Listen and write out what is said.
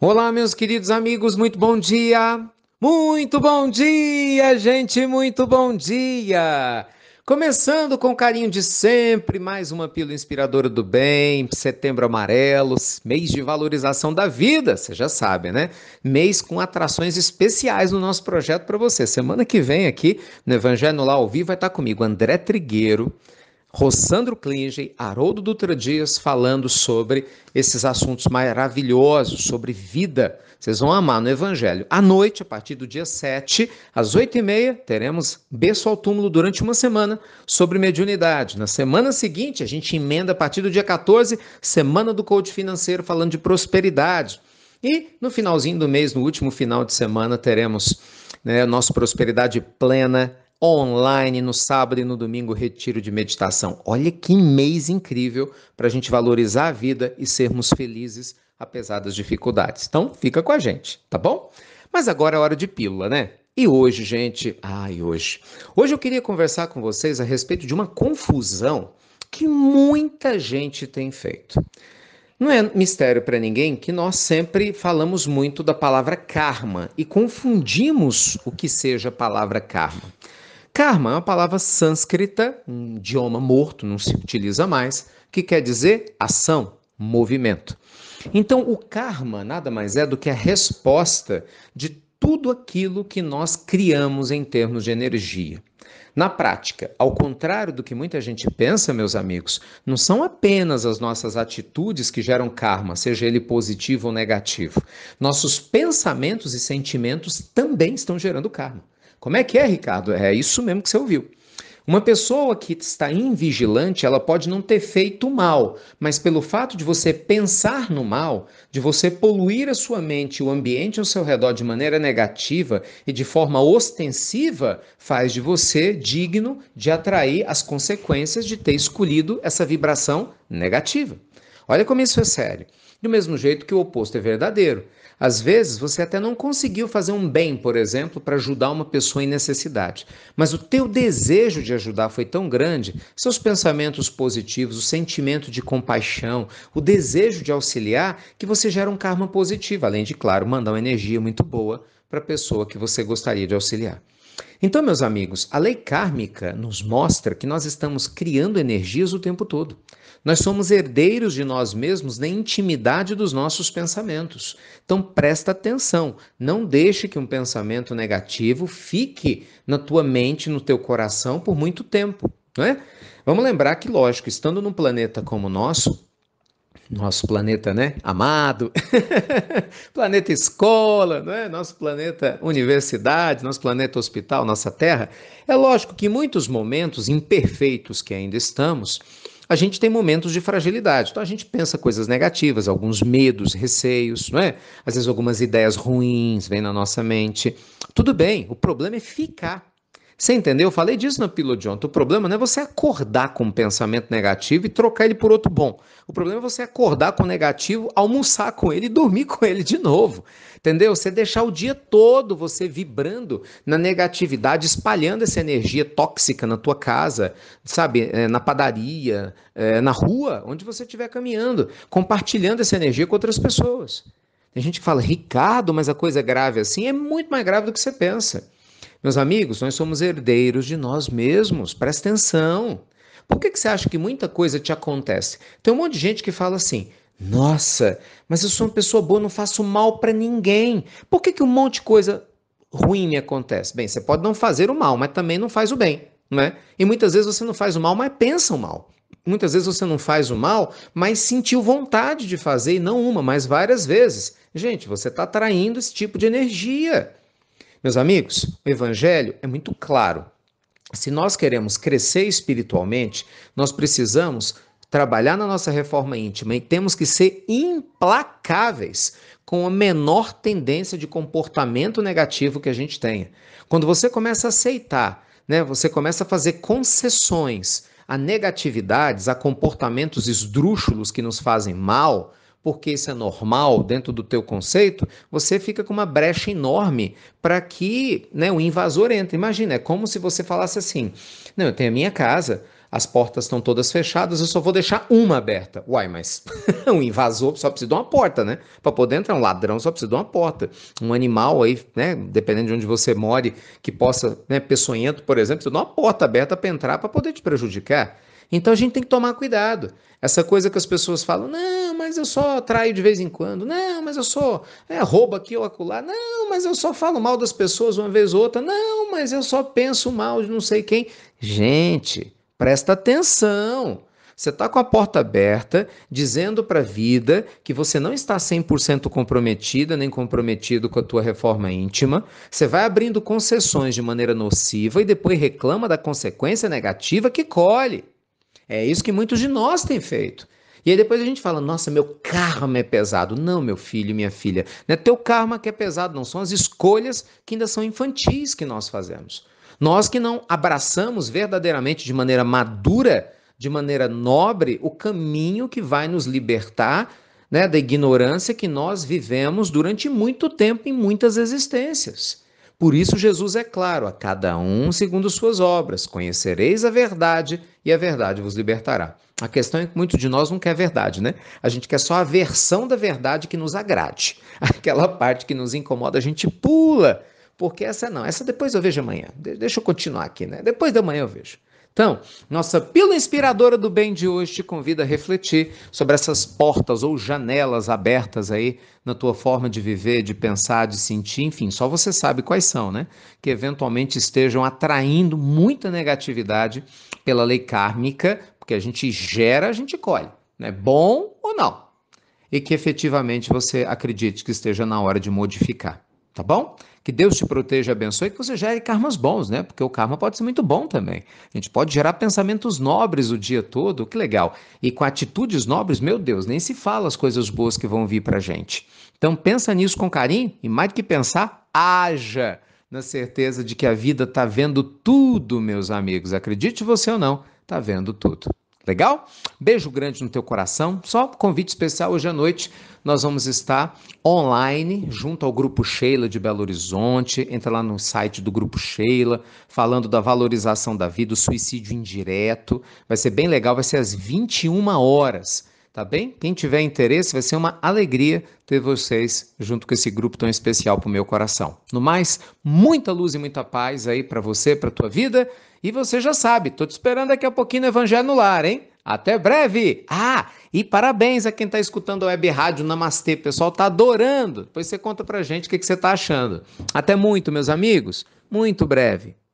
Olá, meus queridos amigos, muito bom dia! Muito bom dia, gente! Muito bom dia! Começando com o carinho de sempre, mais uma Pílula Inspiradora do Bem, Setembro Amarelo, mês de valorização da vida, você já sabe, né? Mês com atrações especiais no nosso projeto para você. Semana que vem aqui, no Evangelho Lá ao Vivo, vai estar comigo André Trigueiro, Rossandro Klinge, Haroldo Dutra Dias, falando sobre esses assuntos maravilhosos, sobre vida. Vocês vão amar no Evangelho. À noite, a partir do dia 7, às 8h30, teremos berço ao túmulo durante uma semana sobre mediunidade. Na semana seguinte, a gente emenda a partir do dia 14, semana do Code Financeiro, falando de prosperidade. E no finalzinho do mês, no último final de semana, teremos nossa prosperidade plena, online, no sábado e no domingo, retiro de meditação. Olha que mês incrível para a gente valorizar a vida e sermos felizes, apesar das dificuldades. Então, fica com a gente, tá bom? Mas agora é hora de pílula, né? E hoje, gente, hoje eu queria conversar com vocês a respeito de uma confusão que muita gente tem feito. Não é mistério para ninguém que nós sempre falamos muito da palavra karma e confundimos o que seja a palavra karma. Karma é uma palavra sânscrita, um idioma morto, não se utiliza mais, que quer dizer ação, movimento. Então, o karma nada mais é do que a resposta de tudo aquilo que nós criamos em termos de energia. Na prática, ao contrário do que muita gente pensa, meus amigos, não são apenas as nossas atitudes que geram karma, seja ele positivo ou negativo. Nossos pensamentos e sentimentos também estão gerando karma. Como é que é, Ricardo? É isso mesmo que você ouviu. Uma pessoa que está invigilante, ela pode não ter feito mal, mas pelo fato de você pensar no mal, de você poluir a sua mente e o ambiente ao seu redor de maneira negativa e de forma ostensiva, faz de você digno de atrair as consequências de ter escolhido essa vibração negativa. Olha como isso é sério. Do mesmo jeito que o oposto é verdadeiro. Às vezes, você até não conseguiu fazer um bem, por exemplo, para ajudar uma pessoa em necessidade. Mas o teu desejo de ajudar foi tão grande, seus pensamentos positivos, o sentimento de compaixão, o desejo de auxiliar, que você gera um karma positivo. Além de, claro, mandar uma energia muito boa para a pessoa que você gostaria de auxiliar. Então, meus amigos, a lei kármica nos mostra que nós estamos criando energias o tempo todo. Nós somos herdeiros de nós mesmos na intimidade dos nossos pensamentos. Então, presta atenção. Não deixe que um pensamento negativo fique na tua mente, no teu coração, por muito tempo, não é? Vamos lembrar que, lógico, estando num planeta como o nosso planeta, né? Amado, planeta escola, não é? Nosso planeta universidade, nosso planeta hospital, nossa terra. É lógico que em muitos momentos imperfeitos que ainda estamos, a gente tem momentos de fragilidade. Então a gente pensa coisas negativas, alguns medos, receios, não é? Às vezes algumas ideias ruins vêm na nossa mente. Tudo bem, o problema é ficar. Você entendeu? Eu falei disso na Pílula de ontem. O problema não é você acordar com um pensamento negativo e trocar ele por outro bom. O problema é você acordar com o negativo, almoçar com ele e dormir com ele de novo. Entendeu? Você deixar o dia todo você vibrando na negatividade, espalhando essa energia tóxica na tua casa, sabe? Na padaria, na rua, onde você estiver caminhando, compartilhando essa energia com outras pessoas. Tem gente que fala, Ricardo, mas a coisa é grave assim. É muito mais grave do que você pensa. Meus amigos, nós somos herdeiros de nós mesmos, presta atenção. Por que você acha que muita coisa te acontece? Tem um monte de gente que fala assim, nossa, mas eu sou uma pessoa boa, não faço mal para ninguém. Por que um monte de coisa ruim me acontece? Bem, você pode não fazer o mal, mas também não faz o bem, né? E muitas vezes você não faz o mal, mas pensa o mal. Muitas vezes você não faz o mal, mas sentiu vontade de fazer, e não uma, mas várias vezes. Gente, você está atraindo esse tipo de energia. Meus amigos, o Evangelho é muito claro. Se nós queremos crescer espiritualmente, nós precisamos trabalhar na nossa reforma íntima e temos que ser implacáveis com a menor tendência de comportamento negativo que a gente tenha. Quando você começa a aceitar, né, você começa a fazer concessões a negatividades, a comportamentos esdrúxulos que nos fazem mal, porque isso é normal dentro do teu conceito, você fica com uma brecha enorme para que o invasor entre. Imagina, é como se você falasse assim, não, eu tenho a minha casa, as portas estão todas fechadas, eu só vou deixar uma aberta. Uai, mas um invasor só precisa de uma porta, né? Para poder entrar, um ladrão só precisa de uma porta. Um animal aí, né, dependendo de onde você more, que possa, né, peçonhento, por exemplo, precisa de uma porta aberta para entrar, para poder te prejudicar. Então a gente tem que tomar cuidado. Essa coisa que as pessoas falam, não, mas eu só traio de vez em quando, não, mas eu só roubo aqui ou acolá, não, mas eu só falo mal das pessoas uma vez ou outra, não, mas eu só penso mal de não sei quem. Gente, presta atenção. Você está com a porta aberta, dizendo para a vida que você não está 100% comprometida, nem comprometido com a tua reforma íntima. Você vai abrindo concessões de maneira nociva e depois reclama da consequência negativa que colhe. É isso que muitos de nós têm feito. E aí depois a gente fala, nossa, meu karma é pesado. Não, meu filho e minha filha, não é teu karma que é pesado, não. São as escolhas que ainda são infantis que nós fazemos. Nós que não abraçamos verdadeiramente de maneira madura, de maneira nobre, o caminho que vai nos libertar, né, da ignorância que nós vivemos durante muito tempo em muitas existências. Por isso Jesus é claro, a cada um segundo suas obras, conhecereis a verdade e a verdade vos libertará. A questão é que muitos de nós não quer verdade, né? A gente quer só a versão da verdade que nos agrade. Aquela parte que nos incomoda a gente pula, porque essa não, essa depois eu vejo amanhã. Deixa eu continuar aqui, né? Depois da manhã eu vejo. Então, nossa Pílula Inspiradora do Bem de hoje te convida a refletir sobre essas portas ou janelas abertas aí na tua forma de viver, de pensar, de sentir, enfim, só você sabe quais são, né? Que eventualmente estejam atraindo muita negatividade pela lei kármica, porque a gente gera, a gente colhe, né? Bom ou não? E que efetivamente você acredite que esteja na hora de modificar, tá bom? Que Deus te proteja, abençoe, que você gere karmas bons, né? Porque o karma pode ser muito bom também. A gente pode gerar pensamentos nobres o dia todo, que legal. E com atitudes nobres, meu Deus, nem se fala as coisas boas que vão vir pra gente. Então pensa nisso com carinho e mais do que pensar, haja na certeza de que a vida tá vendo tudo, meus amigos. Acredite você ou não, tá vendo tudo. Legal? Beijo grande no teu coração. Só um convite especial, hoje à noite nós vamos estar online junto ao grupo Sheila de Belo Horizonte. Entra lá no site do grupo Sheila, falando da valorização da vida, o suicídio indireto. Vai ser bem legal, vai ser às 21 horas, tá bem? Quem tiver interesse, vai ser uma alegria ter vocês junto com esse grupo tão especial pro meu coração. No mais, muita luz e muita paz aí para você, pra tua vida. E você já sabe, estou te esperando daqui a pouquinho no Evangelho no Lar, hein? Até breve! Ah, e parabéns a quem está escutando a Web Rádio Namastê, o pessoal está adorando. Depois você conta pra gente o que você está achando. Até muito, meus amigos, muito breve.